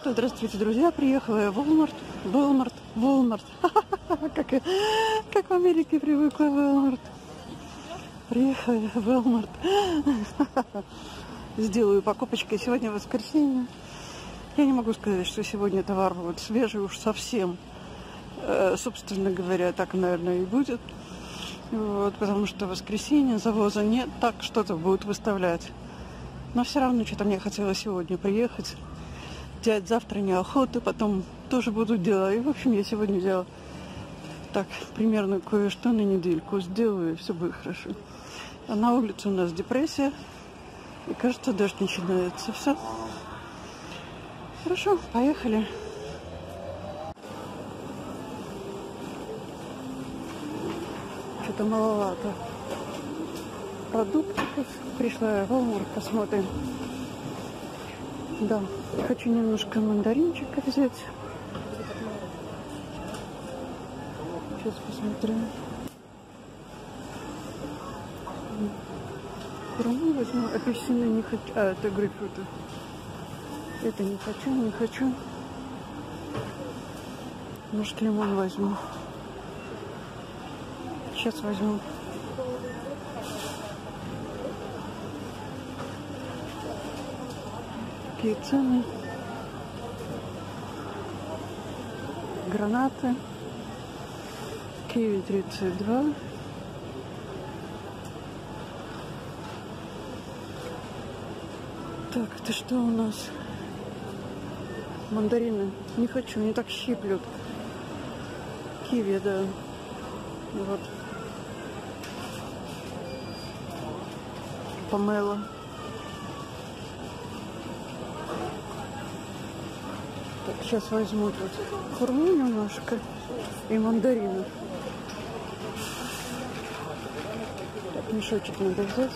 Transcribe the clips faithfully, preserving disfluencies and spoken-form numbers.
Что, здравствуйте, друзья, приехала я в Walmart, Walmart, Walmart, как, как в Америке привыкла Walmart, приехала я в Walmart, сделаю покупочки, сегодня воскресенье, я не могу сказать, что сегодня товар будет свежий уж совсем, собственно говоря, так, наверное, и будет, вот, потому что воскресенье, завоза нет, так что-то будут выставлять, но все равно что-то мне хотелось сегодня приехать. Взять завтра неохота, потом тоже будут дела. И, в общем, я сегодня взяла так примерно кое-что на недельку. Сделаю, и все будет хорошо. А на улице у нас депрессия. И, кажется, дождь начинается. Все. Хорошо, поехали. Что-то маловато продуктов. Пришла я в Walmart, посмотрим. Да, хочу немножко мандаринчика взять. Сейчас посмотрим. Курму возьму, апельсины не хочу. А, это грейпфруты. Это не хочу, не хочу. Может, лимон возьму. Сейчас возьму. Цены, гранаты, киви тридцать два, так, это что у нас, мандарины, не хочу, они так щиплют, киви, да, вот, помело. Сейчас возьму тут хурму немножко и мандарины. Так, мешочек надо взять.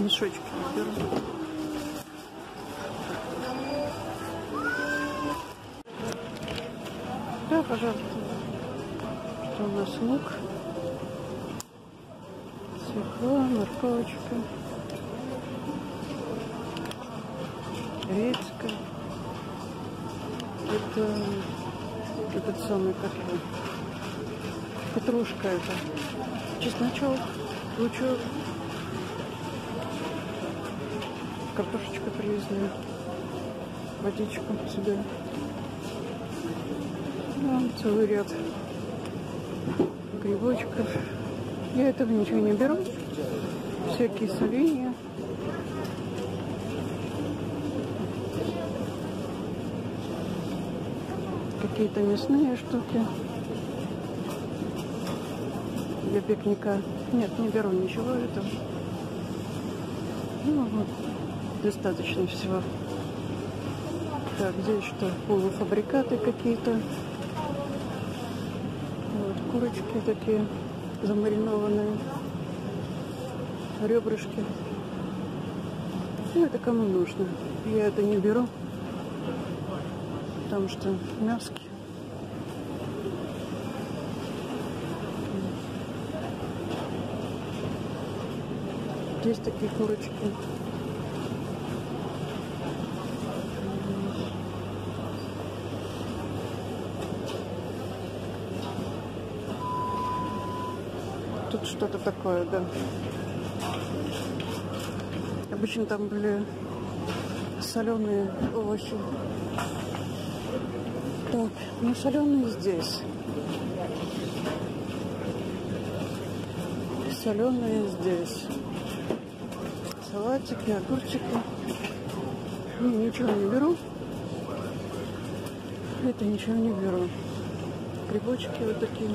Мешочки наберу. Да, пожалуйста. Что у нас? Лук, свекло, морковочка, редька. Это этот самый, как его, петрушка это, чесночок, лучок, картошечка привезли, водичку сюда. Целый ряд грибочков. Я этого ничего не беру. Всякие соленья. Какие-то мясные штуки. Для пикника. Нет, не беру ничего этого. Ну вот, достаточно всего. Так, здесь что? Полуфабрикаты какие-то. Курочки такие замаринованные, ребрышки. Ну, это кому нужно. Я это не беру, потому что мяски. Здесь такие курочки. Тут что-то такое, да. Обычно там были соленые овощи. Так, ну соленые здесь. Соленые здесь. Салатики, огурчики. Ну, ничего не беру. Это ничего не беру. Грибочки вот такие.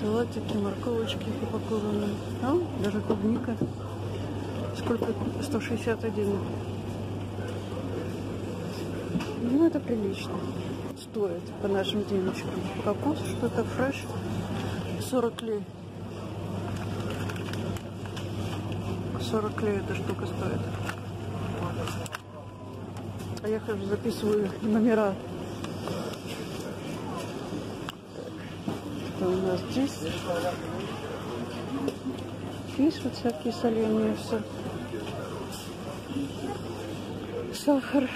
Салатики, морковочки упакованные. А, даже клубника. Сколько? сто шестьдесят один. Ну, это прилично. Стоит по нашим денежкам. Капуст, что-то фреш. сорок лей. сорок лей эта штука стоит. А я, кажется, записываю номера что у нас здесь. Есть вот всякие соленья, все. Сахар.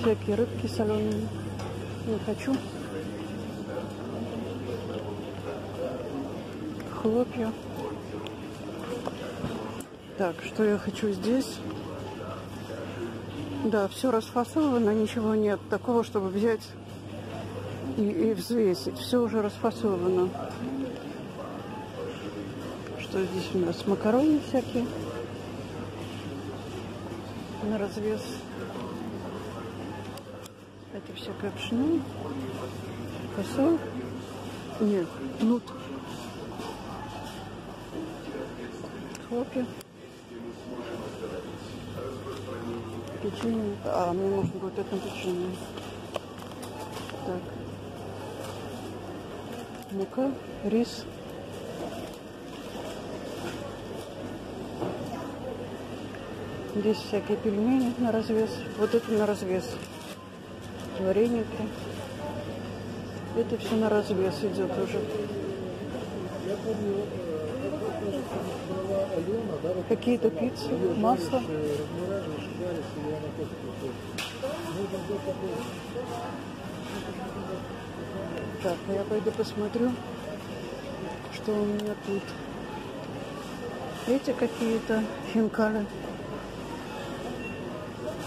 Всякие рыбки соленые. Не хочу. Хлопья. Так, что я хочу здесь? Да, все расфасовано, ничего нет такого, чтобы взять и, и взвесить. Все уже расфасовано. Что здесь у нас? Макароны всякие. На развес. Это все капшины. Фасол. Нет, нут. Хлопья. Печенье. А, мне нужно будет это печенье. Так. Мука, рис. Здесь всякие пельмени на развес. Вот это на развес. Вареники. Это все на развес идет уже. Какие-то пиццы, масло. Так, ну я пойду посмотрю, что у меня тут. Эти какие-то хинкали.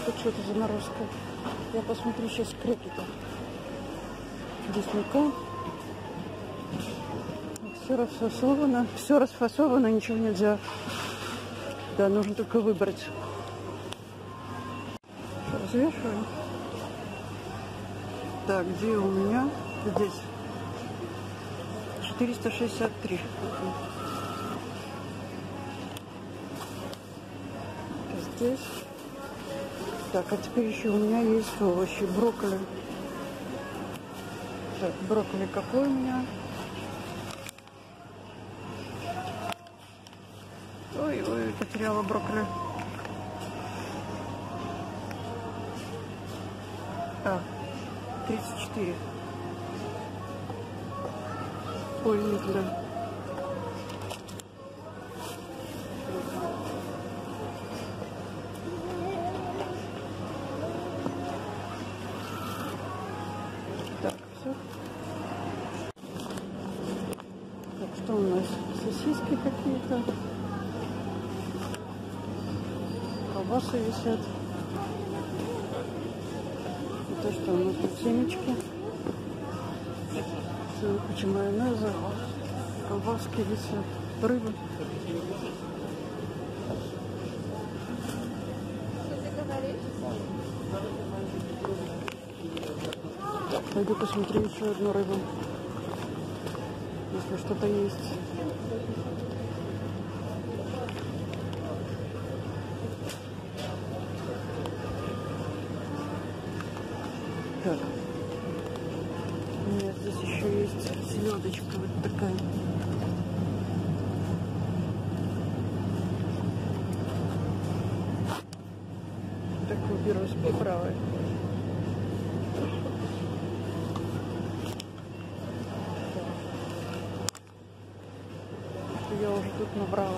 Тут что-то заморозка. Я посмотрю сейчас крекета. Здесь мука. Все расфасовано, все расфасовано, ничего нельзя. Да, нужно только выбрать. Развешиваем. Так, где у меня? Здесь. четыреста шестьдесят три. Здесь. Так, а теперь еще у меня есть овощи. Брокколи. Так, брокколи какой у меня? Ой-ой, потеряла брокколи. А, тридцать четыре. Ой, нет, да. Так, все. Так, что у нас? Сосиски какие-то. Колбасы висят. Это что у нас тут? Семечки. Целая куча майонеза. Колбаски висят. Рыба. Пойду посмотрю еще одну рыбу. Если что-то есть. Так. У меня здесь еще есть селедочка вот такая. Так, уберу с приправой. Я уже тут набрала.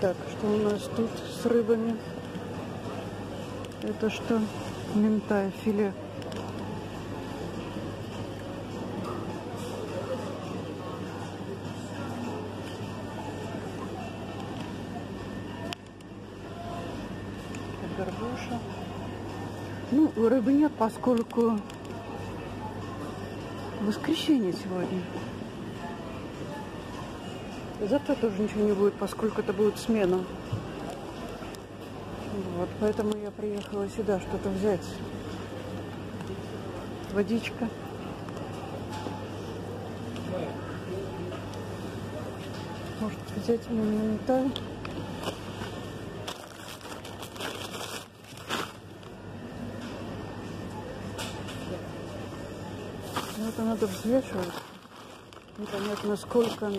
Так, что у нас тут с рыбами? Это что? Минтай, филе. Горбуша. Ну, рыбы нет, поскольку воскресенье сегодня. Завтра тоже ничего не будет, поскольку это будет смена. Вот, поэтому я приехала сюда что-то взять. Водичка. Может взять моментально. Но это надо взвешивать. Непонятно, сколько она.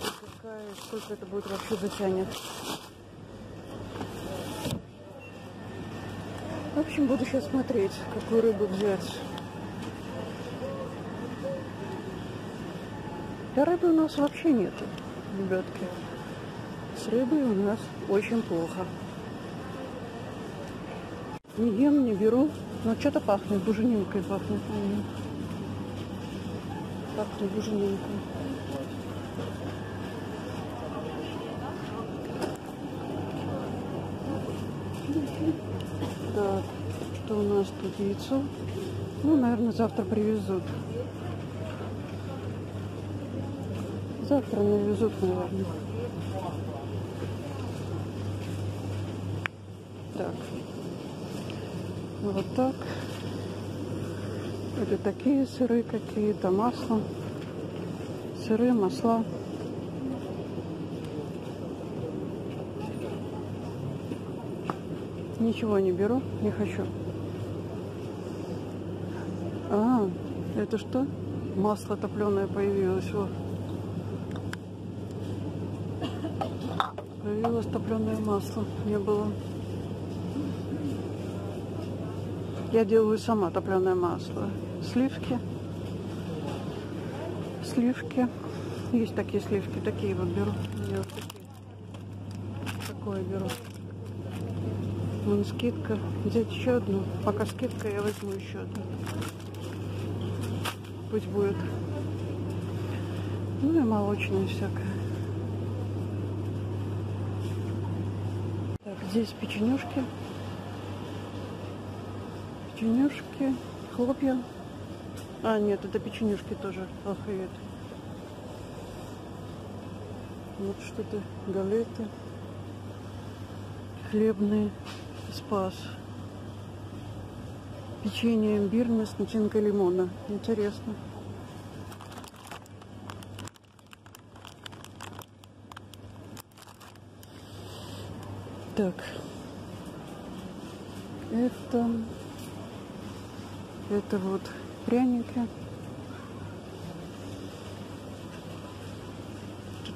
Какая, сколько это будет вообще затянет. В общем, буду сейчас смотреть, какую рыбу взять. Да рыбы у нас вообще нету, ребятки. С рыбой у нас очень плохо. Не ем, не беру, но что-то пахнет, буженинкой пахнет. Пахнет буженинкой. Так, что у нас тут? Яйцо. Ну, наверное, завтра привезут. Завтра навезут, наверное. Так. Вот так. Это такие сыры какие-то, масло. Сыры, масла. Ничего не беру, не хочу. А, это что? Масло топленое появилось. Вот. Появилось топленое масло, не было. Я делаю сама топленое масло. Сливки. Сливки. Есть такие сливки, такие вот беру. Я вот такие. Такое беру. Вон скидка. Взять еще одну. Пока скидка, я возьму еще одну. Пусть будет. Ну и молочное всякое. Здесь печенюшки, печенюшки, хлопья. А, нет, это печенюшки тоже. Охуеть. Вот что-то, галеты, хлебный спас. Печенье имбирное с начинкой лимона. Интересно. Так, это, это вот пряники,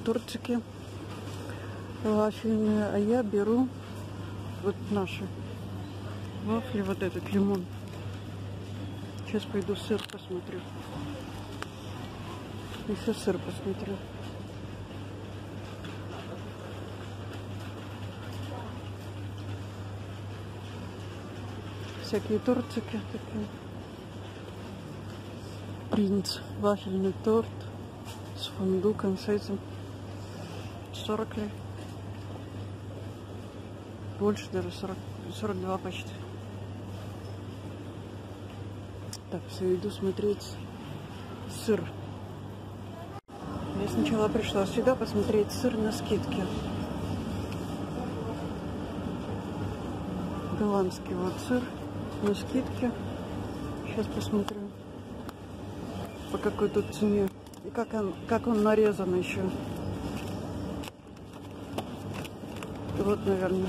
тортики вафельные, а я беру вот наши вафли, вот этот лимон. Сейчас пойду сыр посмотрю, еще сыр посмотрю. Всякие тортики такие. Принц. Вафельный торт с фундуком, с этим. сорок лей. Больше даже сорок, сорок два почти. Так, все, иду смотреть сыр. Я сначала пришла сюда посмотреть сыр на скидке. Голландский вот сыр. На скидке. Сейчас посмотрю, по какой тут цене. И как он, как он нарезан еще. Вот, наверное.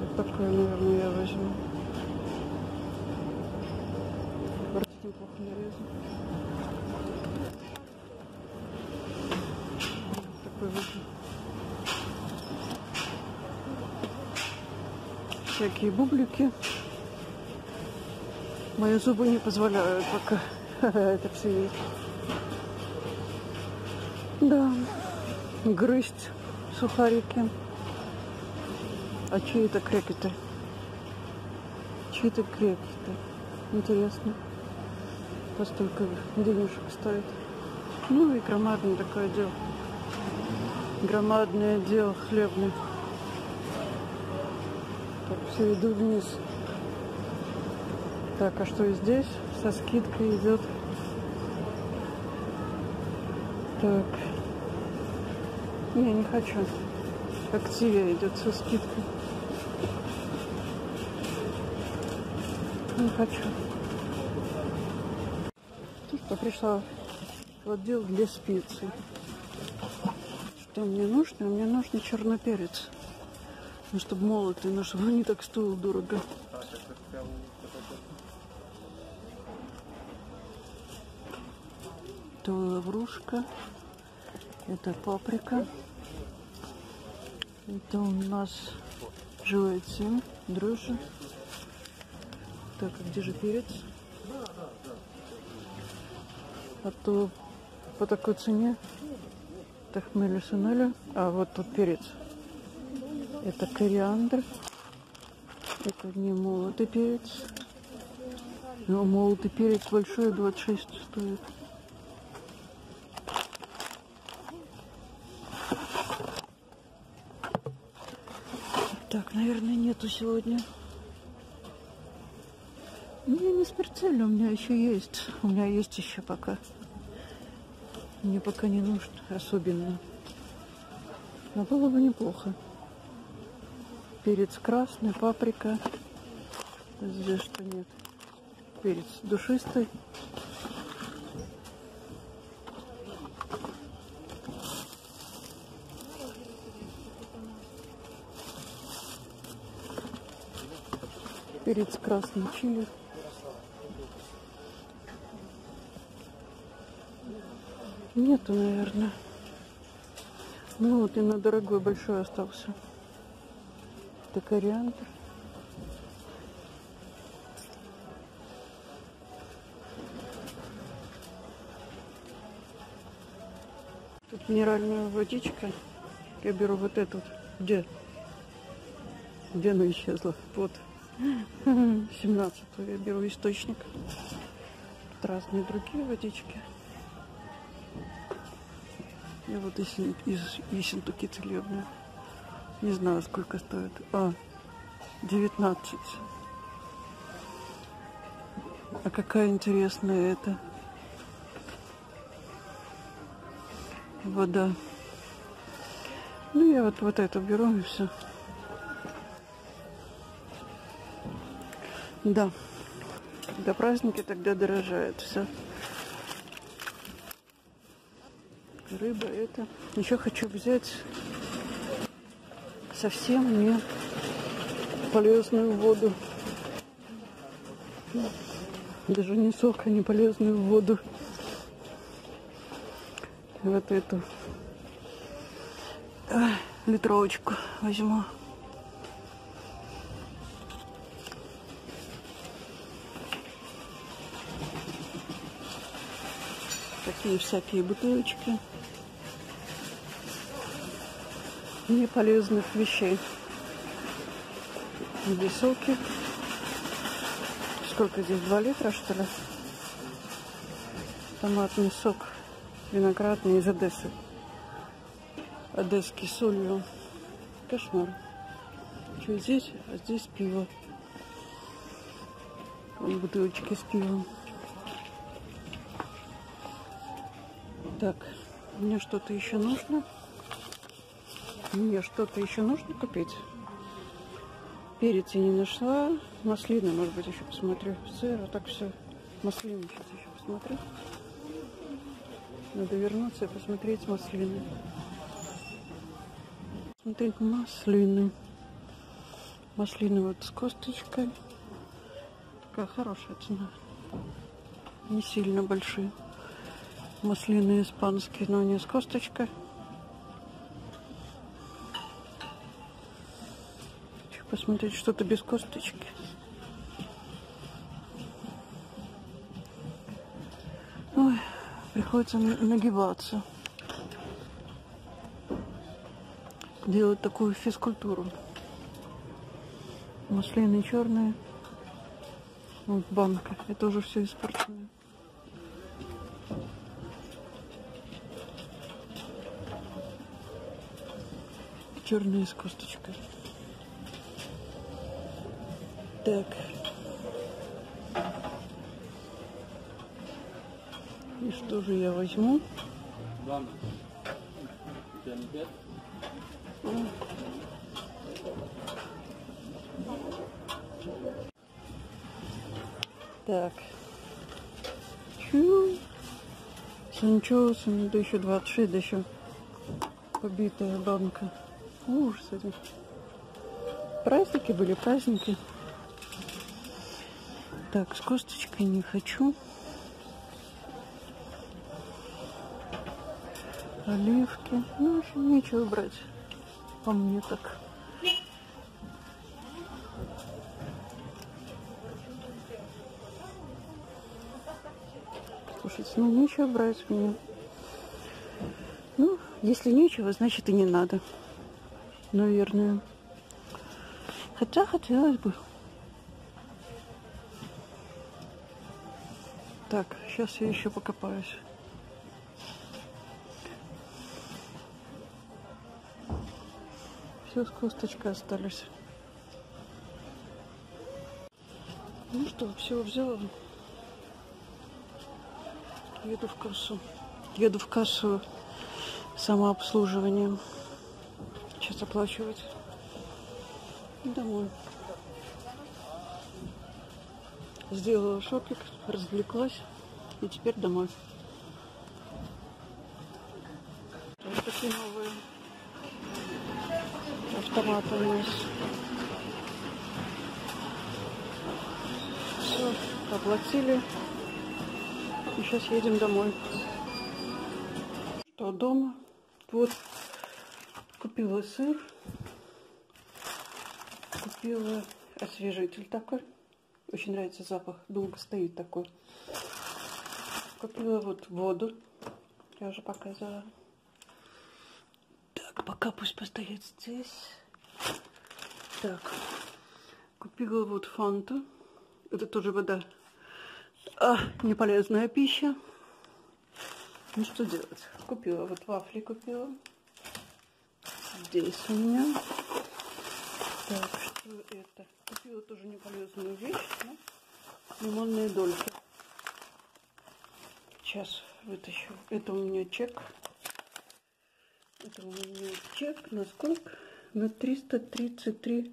Вот такое, наверное, я возьму. Вроде неплохо нарезан. Такой возьму. Всякие бублики. Мои зубы не позволяют пока это все есть. Да, грызть сухарики. А чьи это крекеты? Чьи это крекеты? Интересно. По столько денежек стоит. Ну и громадное такое дело. Громадное дело хлебное. Все, иду вниз. Так, а что здесь? Со скидкой идет. Так. Не, не хочу. Активия идет со скидкой. Не хочу. Тут пришла в отдел для специй. Что мне нужно? Мне нужен черный перец. Ну, чтобы молотый, но чтобы он не так стоил дорого. Это лаврушка. Это паприка. Это у нас живой цин, дрожжи. Так, а где же перец? А то по такой цене тахмели сунели. А вот тут перец. Это кориандр. Это не молотый перец. Но молотый перец большой, двадцать шесть стоит. Так, наверное, нету сегодня. У меня не спиртель, у меня еще есть. У меня есть еще пока. Мне пока не нужно особенно. Но было бы неплохо. Перец красный, паприка. Здесь что нет. Перец душистый. Перец красный чили. Нету, наверное. Ну вот и на дорогой большой остался. Это кориандр. Тут минеральная водичка. Я беру вот эту. Где? Где она исчезла? Вот. семнадцатую я беру источник. Тут разные другие водички. И вот из, из Ессентуки целебная. Не знаю, сколько стоит. А, девятнадцать. А какая интересная это вода. Ну, я вот, вот эту беру и все. Да, когда праздники, тогда дорожает все. Рыба это. Еще хочу взять совсем не полезную воду. Даже не сок, а не полезную воду. Вот эту литровочку возьму. Такие всякие бутылочки неполезных вещей. Высоки. Сколько здесь? Два литра, что ли? Томатный сок. Виноградный из Одессы. Одесский с солью. Кошмар. Что здесь? А здесь пиво. Вон бутылочки с пивом. Так, мне что-то еще нужно. Мне что-то еще нужно купить. Перец я не нашла. Маслины, может быть, еще посмотрю. Сыр, а так все. Маслины сейчас еще посмотрю. Надо вернуться и посмотреть маслины. Смотреть маслины. Маслины вот с косточкой. Такая хорошая цена. Не сильно большие. Маслины испанские, но не с косточкой. Хочу посмотреть что-то без косточки. Ой, приходится нагибаться. Делать такую физкультуру. Маслины черные. Вот банка. Это уже все испортили. Черные с косточкой. Так. И что же я возьму? Так. Чу. Санчоус, да еще двадцать шесть, да еще побитая банка. Ужас один. Праздники были, праздники. Так, с косточкой не хочу. Оливки. Ну, нечего брать. А по мне так. Слушайте, ну нечего брать мне. Ну, если нечего, значит и не надо. Наверное. Хотя хотелось бы. Так, сейчас я еще покопаюсь. Все, с косточкой остались. Ну что, все взяла. Еду в кассу. Еду в кассу самообслуживанием. Сейчас оплачивать. И домой. Сделала шопик, развлеклась и теперь домой. Вот такие новые автоматы у нас. Все, оплатили. И сейчас едем домой. Что, дома? Вот купила сыр. Купила освежитель такой. Очень нравится запах, долго стоит такой. Купила вот воду, я уже показала. Так, пока пусть постоит здесь. Так, купила вот фанту. Это тоже вода. А, неполезная пища. Ну что делать? Купила вот вафли, купила. Здесь у меня. Так, что это? Купила тоже неполезную вещь, но лимонные дольки. Сейчас вытащу. Это у меня чек. Это у меня чек на сколько? На триста тридцать три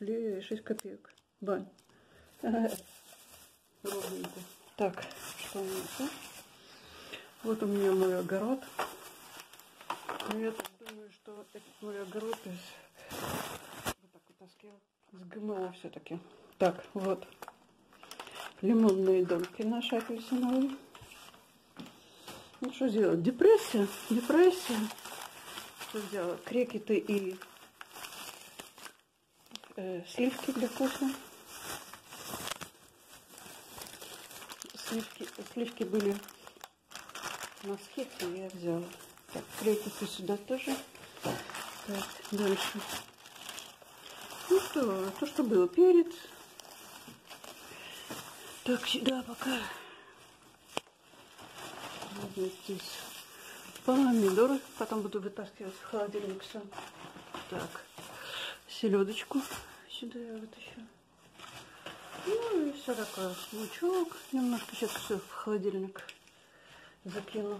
лея и шесть копеек. Бань. Ага. Ровненько. Так, что у меня? Вот у меня мой огород. Я так думаю, что этот мой огород из... Вот так вытаскиваю. С ГМО все-таки. Так, вот. Лимонные дольки наши апельсиновые. Ну, что делать? Депрессия. Депрессия. Что делать? Крекеты и э, сливки для вкуса. Сливки, сливки были на скидке, я взяла. Так, крекеты сюда тоже. Так, дальше. Ну что, то, что было, перец. Так, сюда пока. Вот здесь помидоры. Потом буду вытаскивать в холодильник все. Так, селедочку сюда я вытащу. Ну и все такое. Лучок. Немножко сейчас все в холодильник закину.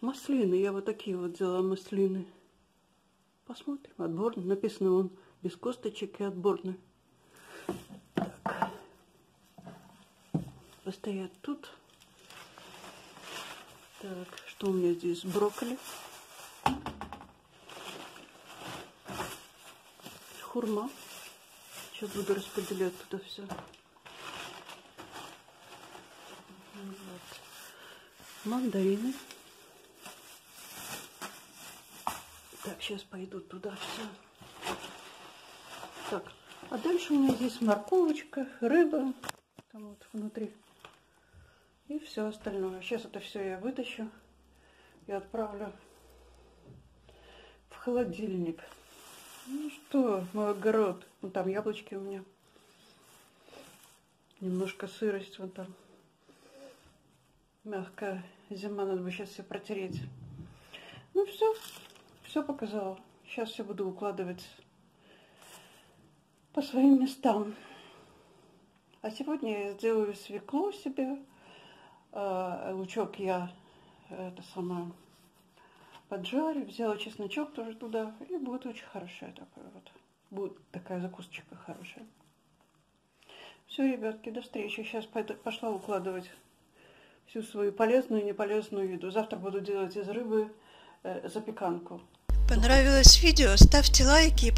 Маслины. Я вот такие вот взяла маслины. Посмотрим. Отборный. Написано он. Без косточек и отборный. Так. Постоят тут. Так, что у меня здесь? Брокколи. Хурма. Сейчас буду распределять туда все. Вот. Мандарины. Так, сейчас пойду туда все. Так, а дальше у меня здесь морковочка, рыба, там вот внутри, и все остальное. Сейчас это все я вытащу и отправлю в холодильник. Ну что, мой огород, вон там яблочки у меня, немножко сырость вон там, мягкая зима, надо бы сейчас все протереть. Ну все, все показала, сейчас все буду укладывать по своим местам. А сегодня я сделаю свеклу себе. Лучок я это самое поджарю, взяла чесночок тоже туда, и будет очень хорошая такая вот, будет такая закусочка хорошая. Все, ребятки, до встречи. Сейчас пошла укладывать всю свою полезную и неполезную еду. Завтра буду делать из рыбы запеканку. Понравилось видео? Ставьте лайки и подписывайтесь.